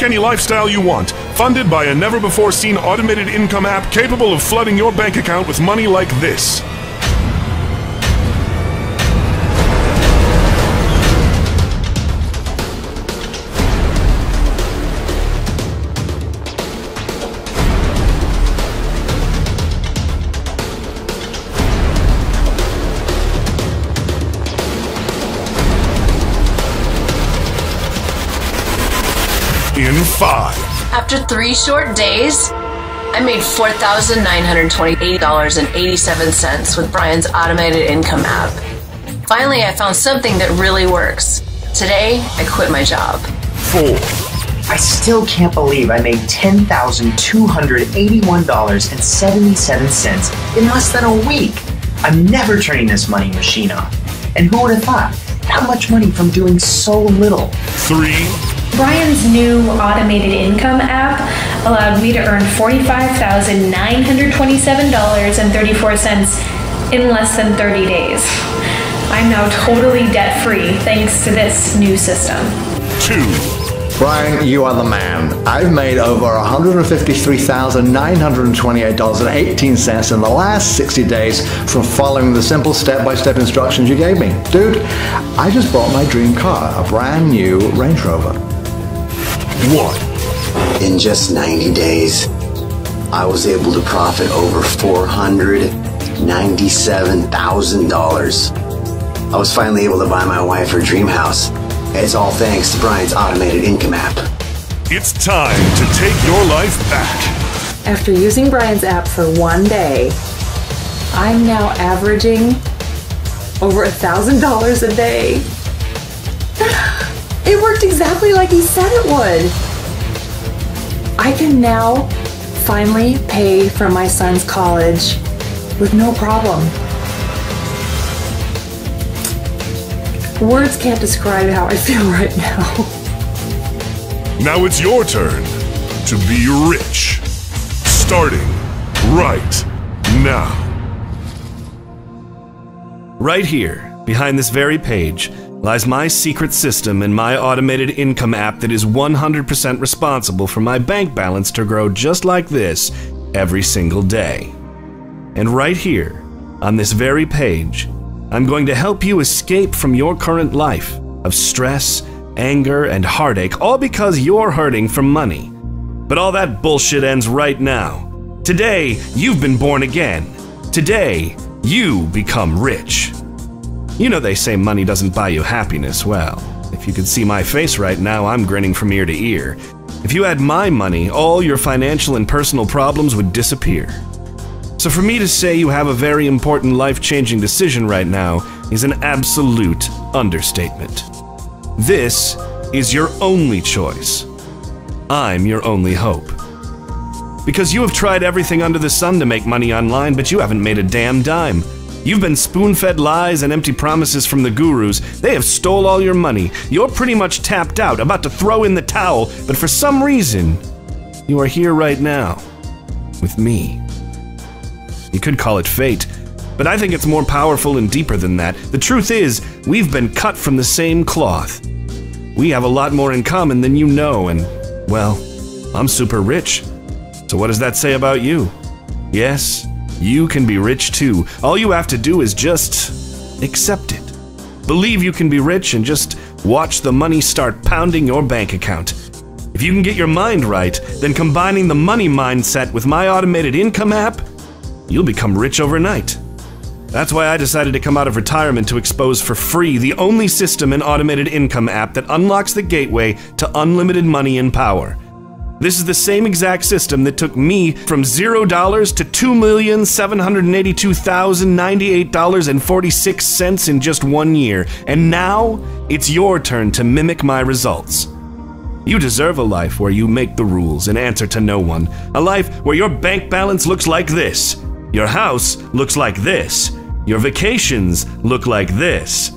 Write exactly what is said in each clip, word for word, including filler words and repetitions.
Pick any lifestyle you want, funded by a never-before-seen automated income app capable of flooding your bank account with money like this. In five. After three short days, I made four thousand nine hundred twenty-eight dollars and eighty-seven cents with Brian's automated income app. Finally, I found something that really works. Today, I quit my job. Four. I still can't believe I made ten thousand two hundred eighty-one dollars and seventy-seven cents in less than a week. I'm never turning this money machine off. And who would have thought? How much money from doing so little? Three. Brian's new automated income app allowed me to earn forty-five thousand nine hundred twenty-seven dollars and thirty-four cents in less than thirty days. I'm now totally debt-free thanks to this new system. Two. Brian, you are the man. I've made over one hundred fifty-three thousand nine hundred twenty-eight dollars and eighteen cents in the last sixty days from following the simple step-by-step instructions you gave me. Dude, I just bought my dream car, a brand new Range Rover. What? In just ninety days, I was able to profit over four hundred ninety-seven thousand dollars. I was finally able to buy my wife her dream house. It's all thanks to Brian's automated income app. It's time to take your life back. After using Brian's app for one day, I'm now averaging over one thousand dollars a day. It worked exactly like he said it would. I can now finally pay for my son's college with no problem. Words can't describe how I feel right now. Now it's your turn to be rich. Starting right now. Right here, behind this very page, lies my secret system and my automated income app that is one hundred percent responsible for my bank balance to grow just like this every single day. And right here, on this very page, I'm going to help you escape from your current life of stress, anger, and heartache, all because you're hurting for money. But all that bullshit ends right now. Today, you've been born again. Today, you become rich. You know they say money doesn't buy you happiness. Well, if you could see my face right now, I'm grinning from ear to ear. If you had my money, all your financial and personal problems would disappear. So for me to say you have a very important life-changing decision right now is an absolute understatement. This is your only choice. I'm your only hope. Because you have tried everything under the sun to make money online, but you haven't made a damn dime. You've been spoon-fed lies and empty promises from the gurus. They have stole all your money. You're pretty much tapped out, about to throw in the towel, but for some reason, you are here right now with me. You could call it fate, but I think it's more powerful and deeper than that. The truth is, we've been cut from the same cloth. We have a lot more in common than you know, and, well, I'm super rich. So what does that say about you? Yes. You can be rich too. All you have to do is just accept it. Believe you can be rich and just watch the money start pounding your bank account. If you can get your mind right, then combining the money mindset with my automated income app, you'll become rich overnight. That's why I decided to come out of retirement to expose for free the only system and automated income app that unlocks the gateway to unlimited money and power. This is the same exact system that took me from zero dollars to two million seven hundred eighty-two thousand ninety-eight dollars and forty-six cents in just one year, and now it's your turn to mimic my results. You deserve a life where you make the rules and answer to no one. A life where your bank balance looks like this, your house looks like this, your vacations look like this,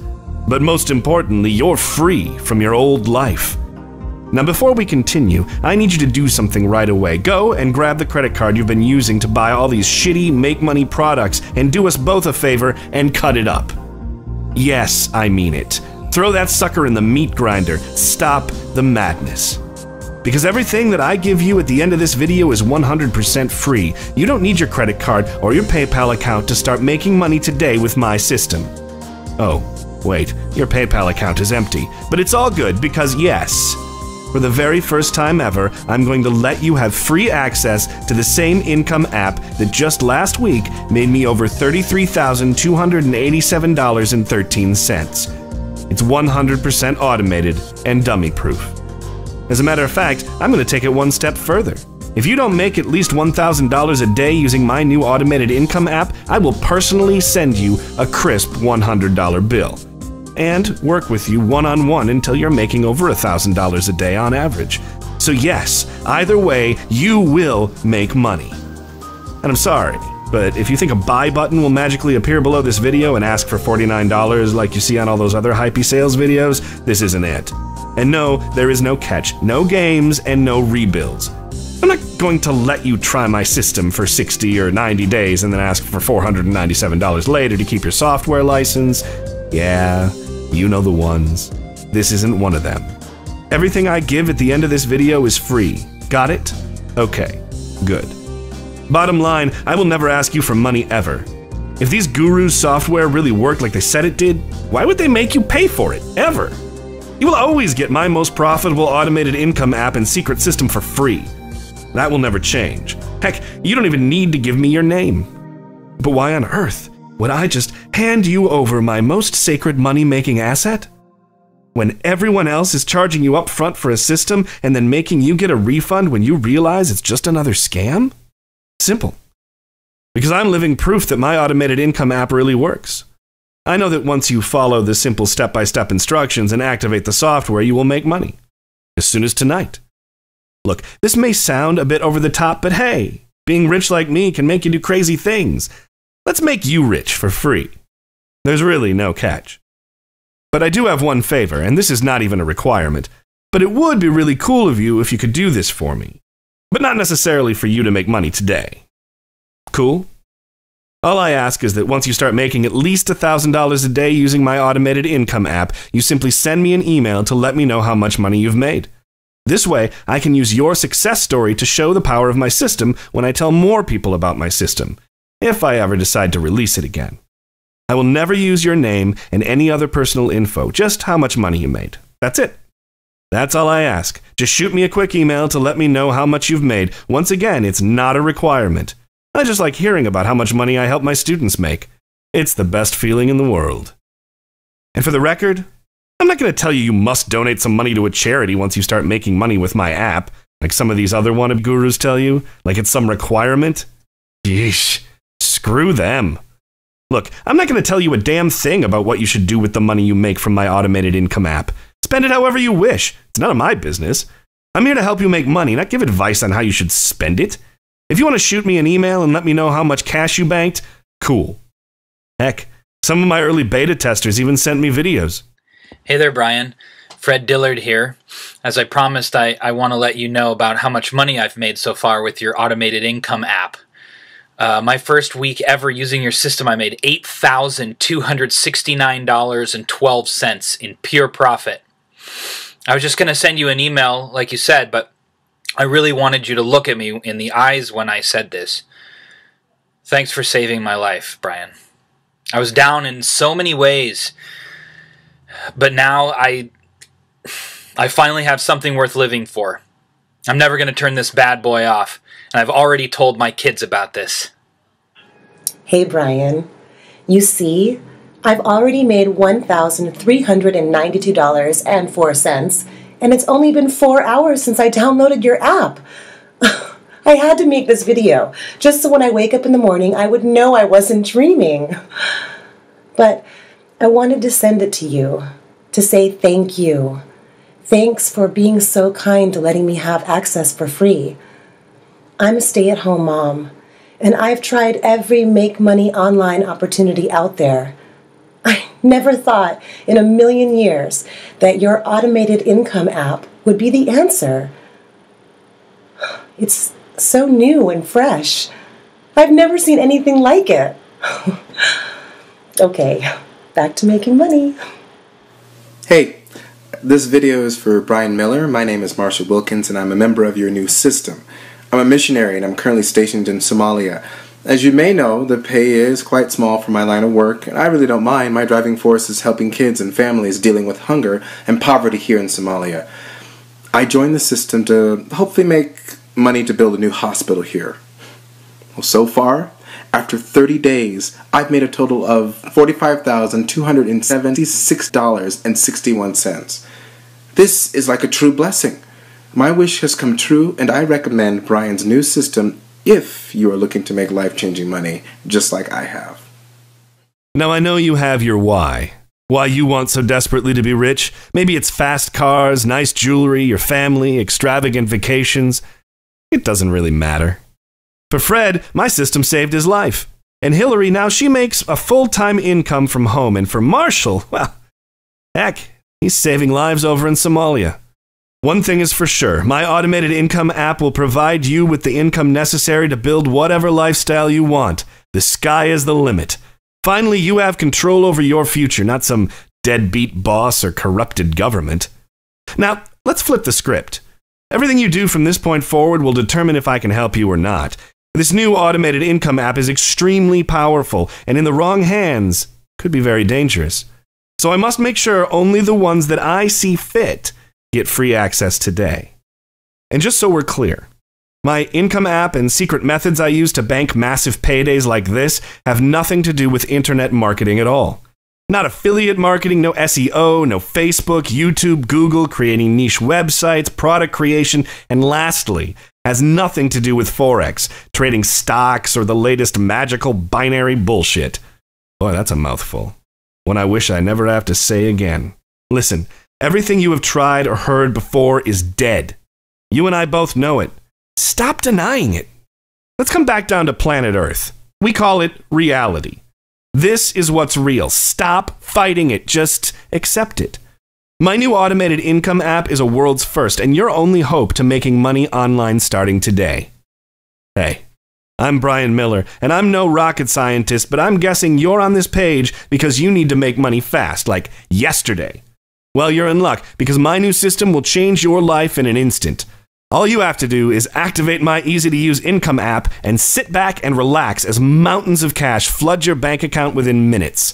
but most importantly, you're free from your old life. Now, before we continue, I need you to do something right away. Go and grab the credit card you've been using to buy all these shitty make-money products and do us both a favor and cut it up. Yes, I mean it. Throw that sucker in the meat grinder. Stop the madness. Because everything that I give you at the end of this video is one hundred percent free. You don't need your credit card or your PayPal account to start making money today with my system. Oh, wait, your PayPal account is empty. But it's all good because, yes, for the very first time ever, I'm going to let you have free access to the same income app that just last week made me over thirty-three thousand two hundred eighty-seven dollars and thirteen cents. It's one hundred percent automated and dummy-proof. As a matter of fact, I'm going to take it one step further. If you don't make at least one thousand dollars a day using my new automated income app, I will personally send you a crisp one hundred dollar bill and work with you one-on-one until you're making over one thousand dollars a day on average. So yes, either way, you will make money. And I'm sorry, but if you think a buy button will magically appear below this video and ask for forty-nine dollars like you see on all those other hypey sales videos, this isn't it. And no, there is no catch, no games, and no rebuilds. I'm not going to let you try my system for sixty or ninety days and then ask for four hundred ninety-seven dollars later to keep your software license. Yeah, you know the ones. This isn't one of them. Everything I give at the end of this video is free. Got it? Okay, good. Bottom line, I will never ask you for money ever. If these gurus' software really worked like they said it did, why would they make you pay for it, ever? You will always get my most profitable automated income app and secret system for free. That will never change. Heck, you don't even need to give me your name. But why on earth would I just hand you over my most sacred money-making asset? When everyone else is charging you up front for a system and then making you get a refund when you realize it's just another scam? Simple. Because I'm living proof that my automated income app really works. I know that once you follow the simple step-by-step instructions and activate the software, you will make money. As soon as tonight. Look, this may sound a bit over the top, but hey, being rich like me can make you do crazy things. Let's make you rich for free. There's really no catch. But I do have one favor, and this is not even a requirement, but it would be really cool of you if you could do this for me. But not necessarily for you to make money today. Cool? All I ask is that once you start making at least one thousand dollars a day using my automated income app, you simply send me an email to let me know how much money you've made. This way, I can use your success story to show the power of my system when I tell more people about my system, if I ever decide to release it again. I will never use your name and any other personal info, just how much money you made. That's it. That's all I ask. Just shoot me a quick email to let me know how much you've made. Once again, it's not a requirement. I just like hearing about how much money I help my students make. It's the best feeling in the world. And for the record, I'm not going to tell you you must donate some money to a charity once you start making money with my app, like some of these other wannabe gurus tell you, like it's some requirement. Yeesh, screw them. Look, I'm not going to tell you a damn thing about what you should do with the money you make from my automated income app. Spend it however you wish. It's none of my business. I'm here to help you make money, not give advice on how you should spend it. If you want to shoot me an email and let me know how much cash you banked, cool. Heck, some of my early beta testers even sent me videos. Hey there, Brian. Fred Dillard here. As I promised, I, I want to let you know about how much money I've made so far with your automated income app. Uh, my first week ever using your system, I made eight thousand two hundred sixty-nine dollars and twelve cents in pure profit. I was just going to send you an email, like you said, but I really wanted you to look at me in the eyes when I said this. Thanks for saving my life, Brian. I was down in so many ways, but now I I finally have something worth living for. I'm never going to turn this bad boy off, and I've already told my kids about this. Hey, Brian. You see, I've already made one thousand three hundred ninety-two dollars and four cents, and it's only been four hours since I downloaded your app. I had to make this video, just so when I wake up in the morning, I would know I wasn't dreaming. But I wanted to send it to you, to say thank you. Thanks for being so kind to letting me have access for free. I'm a stay-at-home mom, and I've tried every make money online opportunity out there. I never thought in a million years that your automated income app would be the answer. It's so new and fresh. I've never seen anything like it. Okay, back to making money. Hey, This video is for Brian Miller. My name is Marshall Wilkins and I'm a member of your new system. I'm a missionary and I'm currently stationed in Somalia. As you may know, the pay is quite small for my line of work, and I really don't mind. My driving force is helping kids and families dealing with hunger and poverty here in Somalia. I joined the system to hopefully make money to build a new hospital here. Well, so far, after thirty days, I've made a total of forty-five thousand two hundred seventy-six dollars and sixty-one cents. This is like a true blessing. My wish has come true, and I recommend Brian's new system if you are looking to make life-changing money, just like I have. Now, I know you have your why. Why you want so desperately to be rich. Maybe it's fast cars, nice jewelry, your family, extravagant vacations. It doesn't really matter. For Fred, my system saved his life. And Hillary, now she makes a full-time income from home. And for Marshall, well, heck, he's saving lives over in Somalia. One thing is for sure, my automated income app will provide you with the income necessary to build whatever lifestyle you want. The sky is the limit. Finally, you have control over your future, not some deadbeat boss or corrupted government. Now, let's flip the script. Everything you do from this point forward will determine if I can help you or not. This new automated income app is extremely powerful, and in the wrong hands, could be very dangerous. So I must make sure only the ones that I see fit get free access today. And just so we're clear, my income app and secret methods I use to bank massive paydays like this have nothing to do with internet marketing at all. Not affiliate marketing, no S E O, no Facebook, YouTube, Google, creating niche websites, product creation, and lastly, has nothing to do with Forex, trading stocks, or the latest magical binary bullshit. Boy, that's a mouthful. One I wish I never have to say again. Listen, everything you have tried or heard before is dead. You and I both know it. Stop denying it. Let's come back down to planet Earth. We call it reality. This is what's real. Stop fighting it. Just accept it. My new automated income app is a world's first and your only hope to making money online starting today. Hey, I'm Brian Miller, and I'm no rocket scientist, but I'm guessing you're on this page because you need to make money fast, like yesterday. Well, you're in luck, because my new system will change your life in an instant. All you have to do is activate my easy-to-use income app and sit back and relax as mountains of cash flood your bank account within minutes.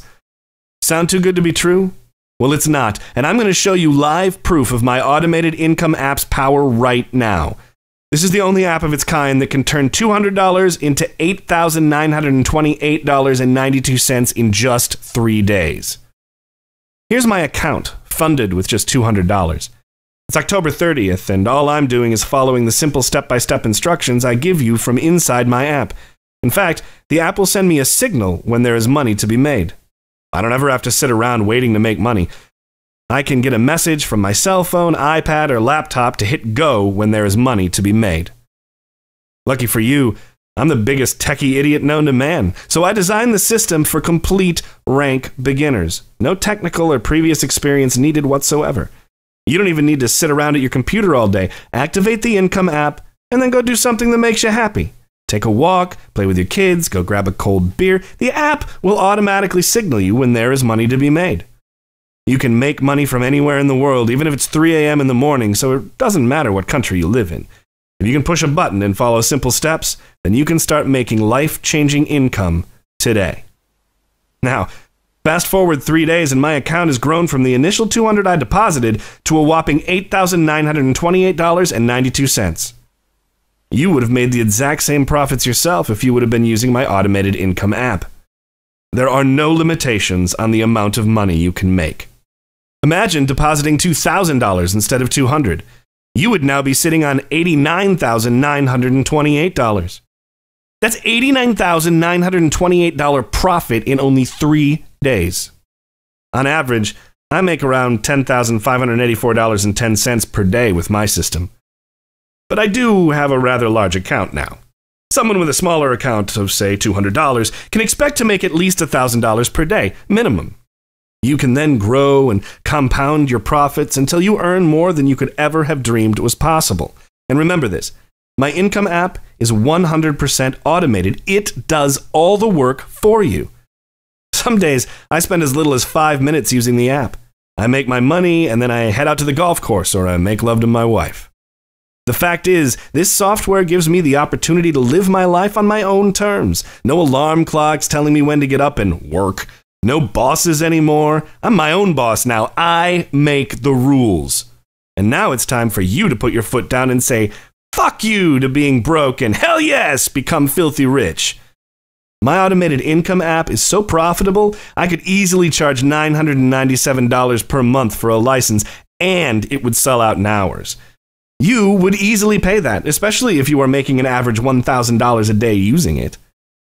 Sound too good to be true? Well, it's not, and I'm going to show you live proof of my automated income app's power right now. This is the only app of its kind that can turn two hundred dollars into eight thousand nine hundred twenty-eight dollars and ninety-two cents in just three days. Here's my account, funded with just two hundred dollars. It's October thirtieth, and all I'm doing is following the simple step-by-step instructions I give you from inside my app. In fact, the app will send me a signal when there is money to be made. I don't ever have to sit around waiting to make money. I can get a message from my cell phone, iPad, or laptop to hit go when there is money to be made. Lucky for you, I'm the biggest techie idiot known to man, so I designed the system for complete rank beginners. No technical or previous experience needed whatsoever. You don't even need to sit around at your computer all day. Activate the income app, and then go do something that makes you happy. Take a walk, play with your kids, go grab a cold beer. The app will automatically signal you when there is money to be made. You can make money from anywhere in the world, even if it's three A M in the morning, so it doesn't matter what country you live in. If you can push a button and follow simple steps, then you can start making life-changing income today. Now, fast forward three days and my account has grown from the initial two hundred dollars I deposited to a whopping eight thousand nine hundred twenty-eight dollars and ninety-two cents. You would have made the exact same profits yourself if you would have been using my automated income app. There are no limitations on the amount of money you can make. Imagine depositing two thousand dollars instead of two hundred dollars. You would now be sitting on eighty-nine thousand nine hundred twenty-eight dollars. That's eighty-nine thousand nine hundred twenty-eight dollars profit in only three days. On average, I make around ten thousand five hundred eighty-four dollars and ten cents per day with my system. But I do have a rather large account now. Someone with a smaller account of, say, two hundred dollars can expect to make at least one thousand dollars per day, minimum. You can then grow and compound your profits until you earn more than you could ever have dreamed was possible. And remember this, my income app is one hundred percent automated. It does all the work for you. Some days, I spend as little as five minutes using the app. I make my money, and then I head out to the golf course, or I make love to my wife. The fact is, this software gives me the opportunity to live my life on my own terms. No alarm clocks telling me when to get up and work. No bosses anymore. I'm my own boss now. I make the rules. And now it's time for you to put your foot down and say, fuck you to being broke, and hell yes, become filthy rich. My automated income app is so profitable, I could easily charge nine hundred ninety-seven dollars per month for a license, and it would sell out in hours. You would easily pay that, especially if you are making an average one thousand dollars a day using it.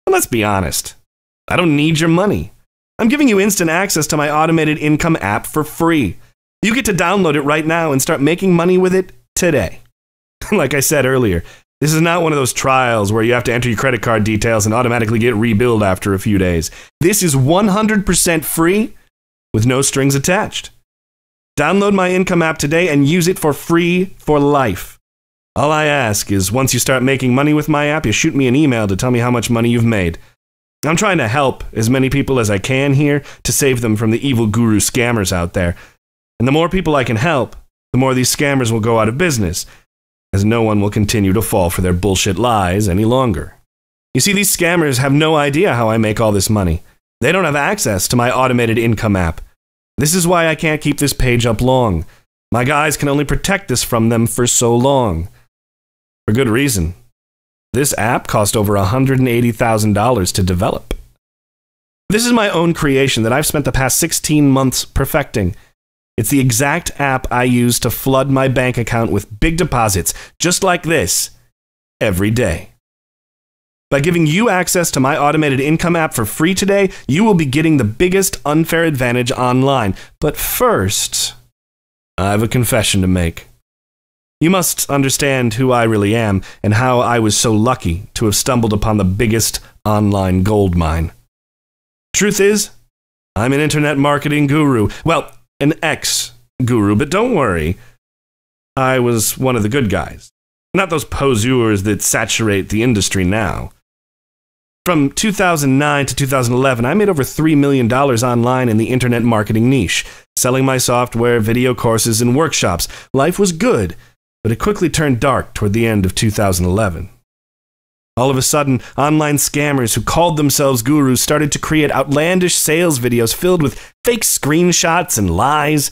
But let's be honest. I don't need your money. I'm giving you instant access to my automated income app for free. You get to download it right now and start making money with it today. Like I said earlier, this is not one of those trials where you have to enter your credit card details and automatically get rebilled after a few days. This is one hundred percent free with no strings attached. Download my income app today and use it for free for life. All I ask is once you start making money with my app, you shoot me an email to tell me how much money you've made. I'm trying to help as many people as I can here to save them from the evil guru scammers out there. And the more people I can help, the more these scammers will go out of business, as no one will continue to fall for their bullshit lies any longer. You see, these scammers have no idea how I make all this money. They don't have access to my automated income app. This is why I can't keep this page up long. My guys can only protect this from them for so long. For good reason. This app cost over one hundred eighty thousand dollars to develop. This is my own creation that I've spent the past sixteen months perfecting. It's the exact app I use to flood my bank account with big deposits, just like this, every day. By giving you access to my automated income app for free today, you will be getting the biggest unfair advantage online. But first, I have a confession to make. You must understand who I really am and how I was so lucky to have stumbled upon the biggest online gold mine. Truth is, I'm an internet marketing guru. Well, an ex-guru, but don't worry, I was one of the good guys. Not those poseurs that saturate the industry now. From two thousand nine to two thousand eleven, I made over three million dollars online in the internet marketing niche, selling my software, video courses, and workshops. Life was good, but it quickly turned dark toward the end of two thousand eleven. All of a sudden, online scammers who called themselves gurus started to create outlandish sales videos filled with fake screenshots and lies.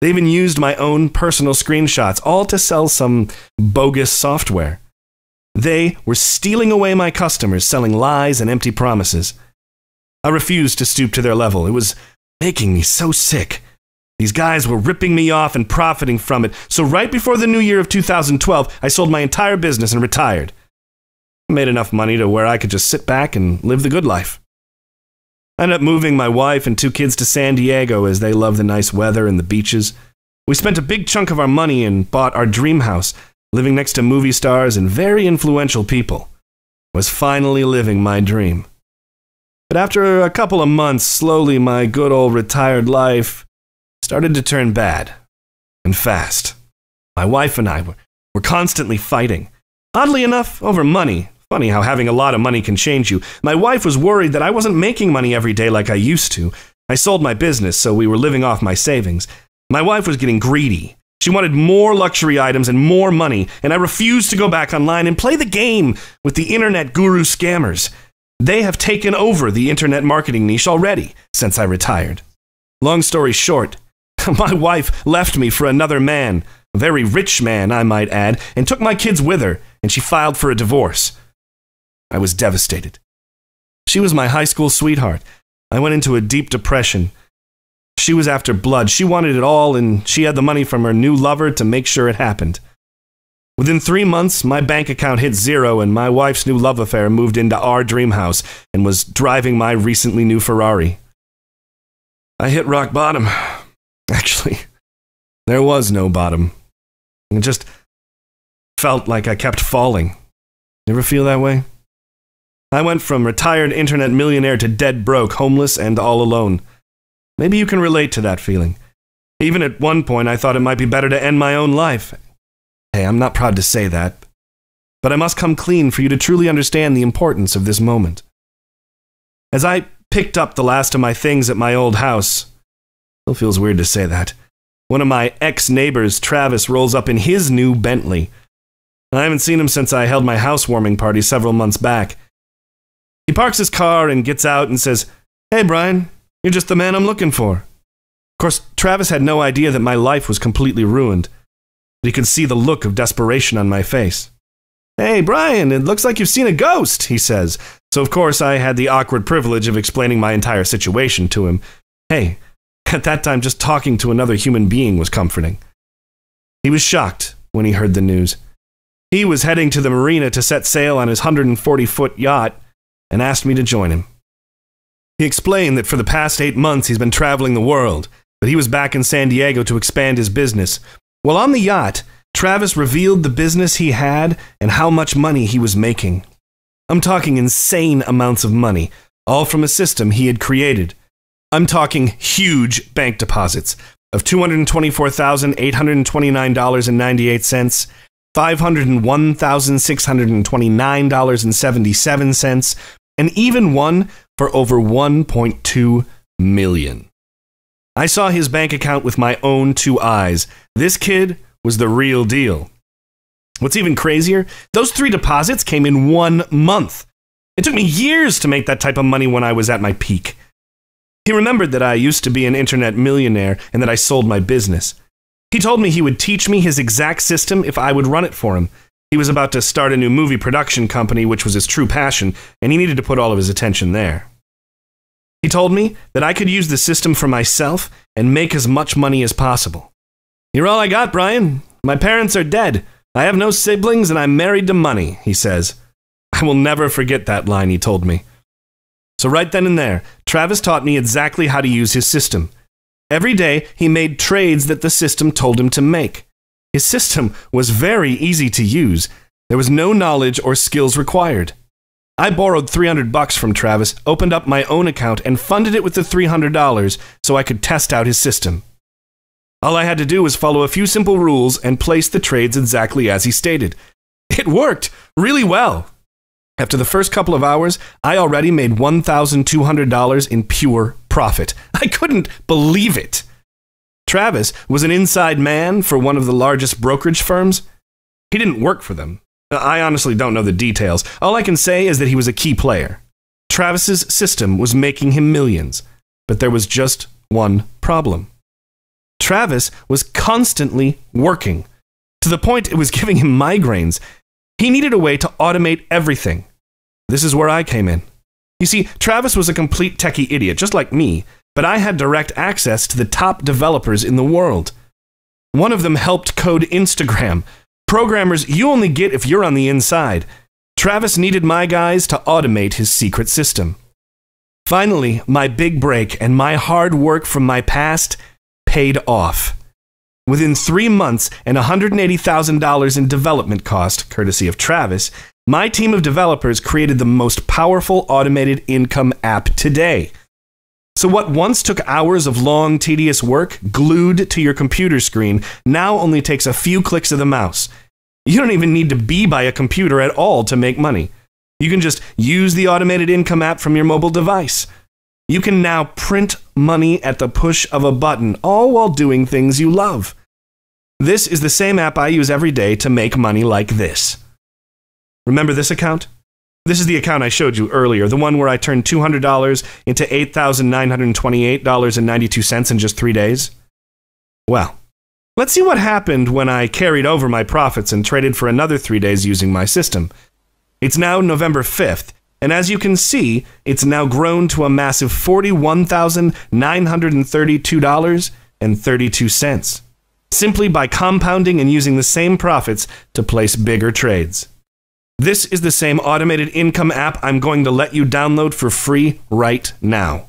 They even used my own personal screenshots, all to sell some bogus software. They were stealing away my customers, selling lies and empty promises. I refused to stoop to their level. It was making me so sick. These guys were ripping me off and profiting from it. So right before the new year of two thousand twelve, I sold my entire business and retired. I made enough money to where I could just sit back and live the good life. I ended up moving my wife and two kids to San Diego as they love the nice weather and the beaches. We spent a big chunk of our money and bought our dream house, living next to movie stars and very influential people. I was finally living my dream. But after a couple of months, slowly my good old retired life started to turn bad. And fast. My wife and I were, were constantly fighting. Oddly enough, over money. Funny how having a lot of money can change you. My wife was worried that I wasn't making money every day like I used to. I sold my business, so we were living off my savings. My wife was getting greedy. She wanted more luxury items and more money, and I refused to go back online and play the game with the internet guru scammers. They have taken over the internet marketing niche already since I retired. Long story short, my wife left me for another man. A very rich man, I might add, and took my kids with her, and she filed for a divorce. I was devastated. She was my high school sweetheart. I went into a deep depression. She was after blood. She wanted it all, and she had the money from her new lover to make sure it happened. Within three months, my bank account hit zero, and my wife's new love affair moved into our dream house and was driving my recently new Ferrari. I hit rock bottom. Actually, there was no bottom. It just felt like I kept falling. You ever feel that way? I went from retired internet millionaire to dead broke, homeless, and all alone. Maybe you can relate to that feeling. Even at one point, I thought it might be better to end my own life. Hey, I'm not proud to say that, but I must come clean for you to truly understand the importance of this moment. As I picked up the last of my things at my old house, Still feels weird to say that. One of my ex-neighbors, Travis, rolls up in his new Bentley. I haven't seen him since I held my housewarming party several months back. He parks his car and gets out and says, "Hey, Brian, you're just the man I'm looking for." Of course, Travis had no idea that my life was completely ruined, but he could see the look of desperation on my face. "Hey, Brian, it looks like you've seen a ghost," he says. So, of course, I had the awkward privilege of explaining my entire situation to him. Hey, at that time, just talking to another human being was comforting. He was shocked when he heard the news. He was heading to the marina to set sail on his one hundred forty foot yacht and asked me to join him. He explained that for the past eight months he's been traveling the world, but he was back in San Diego to expand his business. While on the yacht, Travis revealed the business he had and how much money he was making. I'm talking insane amounts of money, all from a system he had created. I'm talking huge bank deposits of two hundred twenty-four thousand eight hundred twenty-nine dollars and ninety-eight cents, five hundred one thousand six hundred twenty-nine dollars and seventy-seven cents, and even one for over one point two million dollars. I saw his bank account with my own two eyes. This kid was the real deal. What's even crazier, those three deposits came in one month. It took me years to make that type of money when I was at my peak. He remembered that I used to be an internet millionaire and that I sold my business. He told me he would teach me his exact system if I would run it for him. He was about to start a new movie production company, which was his true passion, and he needed to put all of his attention there. He told me that I could use the system for myself and make as much money as possible. "You're all I got, Brian. My parents are dead. I have no siblings and I'm married to money," he says. I will never forget that line he told me. So right then and there, Travis taught me exactly how to use his system. Every day, he made trades that the system told him to make. His system was very easy to use. There was no knowledge or skills required. I borrowed three hundred bucks from Travis, opened up my own account, and funded it with the three hundred dollars so I could test out his system. All I had to do was follow a few simple rules and place the trades exactly as he stated. It worked really well. After the first couple of hours, I already made one thousand two hundred dollars in pure profit. I couldn't believe it. Travis was an inside man for one of the largest brokerage firms. He didn't work for them. I honestly don't know the details. All I can say is that he was a key player. Travis's system was making him millions, but there was just one problem. Travis was constantly working, to the point it was giving him migraines. He needed a way to automate everything. This is where I came in. You see, Travis was a complete techie idiot, just like me, but I had direct access to the top developers in the world. One of them helped code Instagram. Programmers you only get if you're on the inside. Travis needed my guys to automate his secret system. Finally, my big break and my hard work from my past paid off. Within three months and one hundred eighty thousand dollars in development cost, courtesy of Travis, my team of developers created the most powerful automated income app today. So what once took hours of long, tedious work glued to your computer screen now only takes a few clicks of the mouse. You don't even need to be by a computer at all to make money. You can just use the automated income app from your mobile device. You can now print money at the push of a button, all while doing things you love. This is the same app I use every day to make money like this. Remember this account? This is the account I showed you earlier, the one where I turned two hundred dollars into eight thousand nine hundred twenty-eight dollars and ninety-two cents in just three days. Well, let's see what happened when I carried over my profits and traded for another three days using my system. It's now November fifth. And as you can see, it's now grown to a massive forty-one thousand nine hundred thirty-two dollars and thirty-two cents, simply by compounding and using the same profits to place bigger trades. This is the same automated income app I'm going to let you download for free right now.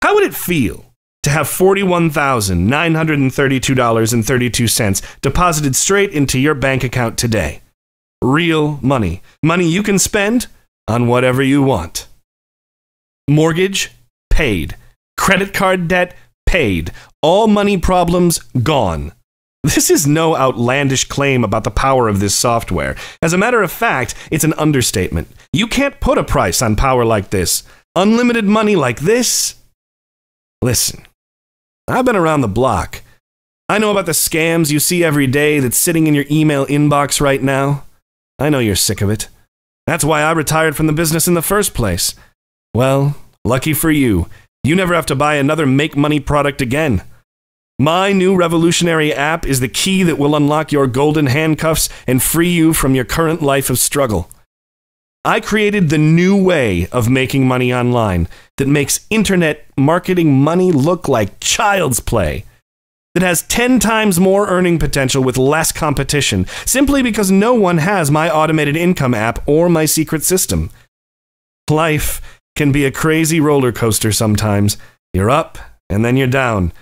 How would it feel to have forty-one thousand nine hundred thirty-two dollars and thirty-two cents deposited straight into your bank account today? Real money. Money you can spend on whatever you want. Mortgage paid. Credit card debt paid. All money problems gone. This is no outlandish claim about the power of this software. As a matter of fact, it's an understatement. You can't put a price on power like this. Unlimited money like this? Listen, I've been around the block. I know about the scams you see every day that's sitting in your email inbox right now. I know you're sick of it. That's why I retired from the business in the first place. Well, lucky for you, you never have to buy another make-money product again. My new revolutionary app is the key that will unlock your golden handcuffs and free you from your current life of struggle. I created the new way of making money online that makes internet marketing money look like child's play. That has ten times more earning potential with less competition, simply because no one has my automated income app or my secret system. Life can be a crazy roller coaster sometimes. You're up and then you're down.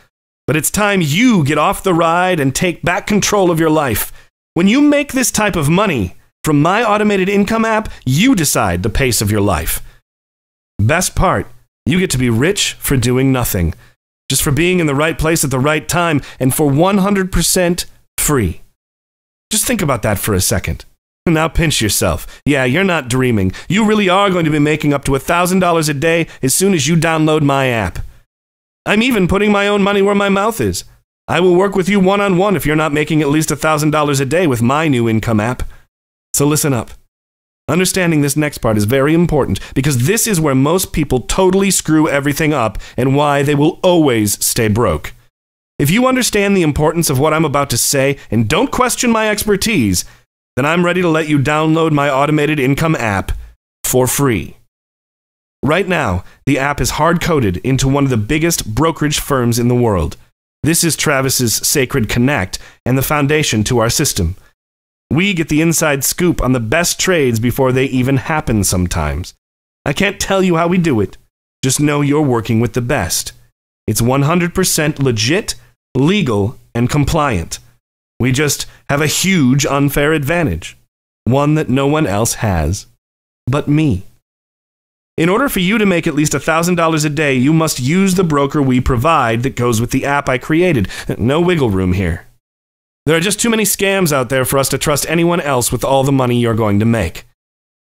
But it's time you get off the ride and take back control of your life. When you make this type of money from my automated income app, you decide the pace of your life. Best part, you get to be rich for doing nothing. Just for being in the right place at the right time, and for one hundred percent free. Just think about that for a second. Now pinch yourself. Yeah, you're not dreaming. You really are going to be making up to one thousand dollars a day as soon as you download my app. I'm even putting my own money where my mouth is. I will work with you one-on-one if you're not making at least one thousand dollars a day with my new income app. So listen up. Understanding this next part is very important, because this is where most people totally screw everything up and why they will always stay broke. If you understand the importance of what I'm about to say and don't question my expertise, then I'm ready to let you download my automated income app for free. Right now, the app is hard-coded into one of the biggest brokerage firms in the world. This is Travis's Sacred Connect and the foundation to our system. We get the inside scoop on the best trades before they even happen sometimes. I can't tell you how we do it. Just know you're working with the best. It's one hundred percent legit, legal, and compliant. We just have a huge unfair advantage. One that no one else has but me. In order for you to make at least one thousand dollars a day, you must use the broker we provide that goes with the app I created. No wiggle room here. There are just too many scams out there for us to trust anyone else with all the money you're going to make.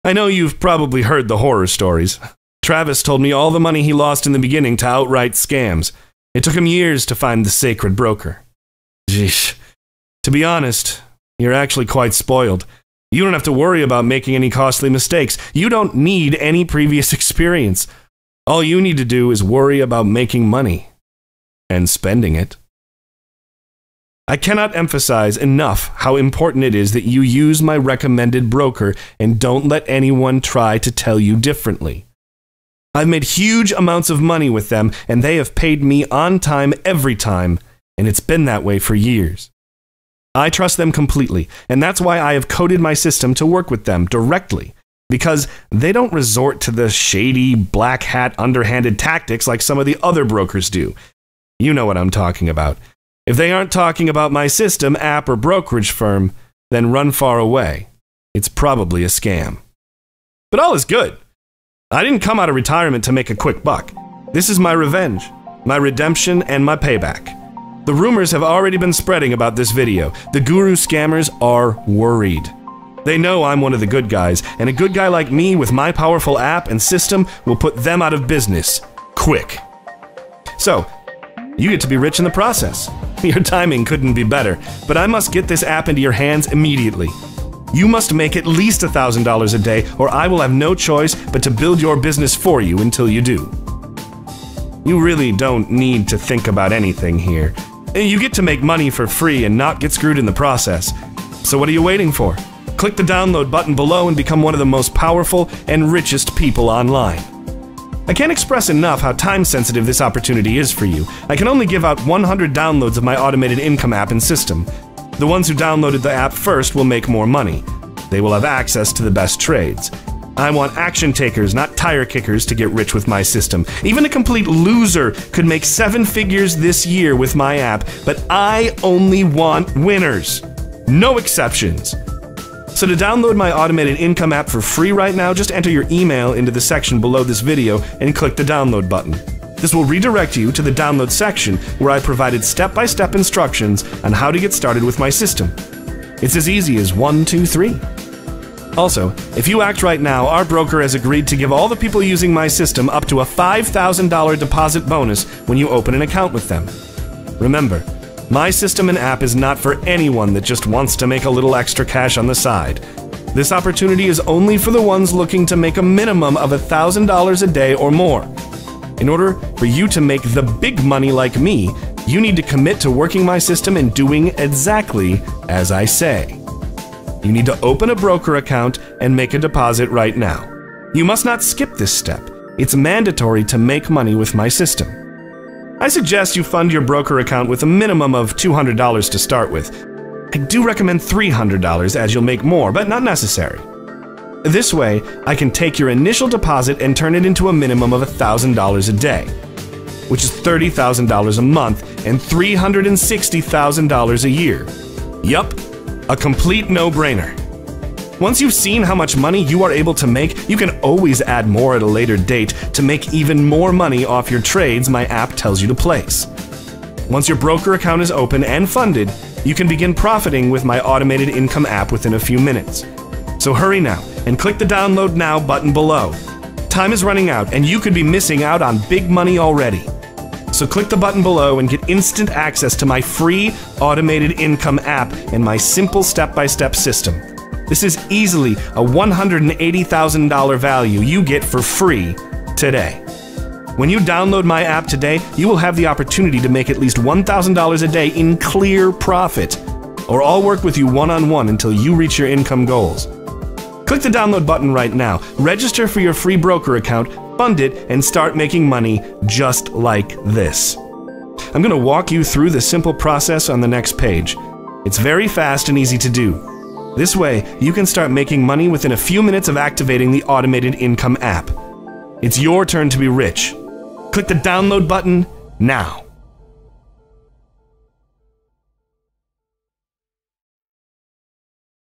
I know you've probably heard the horror stories. Travis told me all the money he lost in the beginning to outright scams. It took him years to find the sacred broker. Jeesh. To be honest, you're actually quite spoiled. You don't have to worry about making any costly mistakes. You don't need any previous experience. All you need to do is worry about making money and spending it. I cannot emphasize enough how important it is that you use my recommended broker and don't let anyone try to tell you differently. I've made huge amounts of money with them, and they have paid me on time every time, and it's been that way for years. I trust them completely, and that's why I have coded my system to work with them directly, because they don't resort to the shady, black hat, underhanded tactics like some of the other brokers do. You know what I'm talking about. If they aren't talking about my system, app, or brokerage firm, then run far away. It's probably a scam. But all is good. I didn't come out of retirement to make a quick buck. This is my revenge, my redemption, and my payback. The rumors have already been spreading about this video. The guru scammers are worried. They know I'm one of the good guys, and a good guy like me with my powerful app and system will put them out of business. Quick. So, you get to be rich in the process. Your timing couldn't be better, but I must get this app into your hands immediately. You must make at least one thousand dollars a day, or I will have no choice but to build your business for you until you do. You really don't need to think about anything here. You get to make money for free and not get screwed in the process. So what are you waiting for? Click the download button below and become one of the most powerful and richest people online. I can't express enough how time-sensitive this opportunity is for you. I can only give out one hundred downloads of my automated income app and system. The ones who downloaded the app first will make more money. They will have access to the best trades. I want action takers, not tire kickers, to get rich with my system. Even a complete loser could make seven figures this year with my app, but I only want winners. No exceptions. So to download my automated income app for free right now, just enter your email into the section below this video and click the download button. This will redirect you to the download section where I provided step-by-step instructions on how to get started with my system. It's as easy as one, two, three. Also, if you act right now, our broker has agreed to give all the people using my system up to a five thousand dollar deposit bonus when you open an account with them. Remember, my system and app is not for anyone that just wants to make a little extra cash on the side. This opportunity is only for the ones looking to make a minimum of one thousand dollars a day or more. In order for you to make the big money like me, you need to commit to working my system and doing exactly as I say. You need to open a broker account and make a deposit right now. You must not skip this step. It's mandatory to make money with my system. I suggest you fund your broker account with a minimum of two hundred dollars to start with. I do recommend three hundred dollars as you'll make more, but not necessary. This way, I can take your initial deposit and turn it into a minimum of one thousand dollars a day, which is thirty thousand dollars a month and three hundred sixty thousand dollars a year. Yup, a complete no-brainer. Once you've seen how much money you are able to make, you can always add more at a later date to make even more money off your trades my app tells you to place. Once your broker account is open and funded, you can begin profiting with my automated income app within a few minutes. So hurry now and click the download now button below. Time is running out and you could be missing out on big money already. So click the button below and get instant access to my free automated income app and my simple step-by-step system. This is easily a one hundred eighty thousand dollar value you get for free today. When you download my app today, you will have the opportunity to make at least one thousand dollars a day in clear profit, or I'll work with you one-on-one until you reach your income goals. Click the download button right now, register for your free broker account, fund it, and start making money just like this. I'm going to walk you through the simple process on the next page. It's very fast and easy to do. This way, you can start making money within a few minutes of activating the automated income app. It's your turn to be rich. Click the download button now.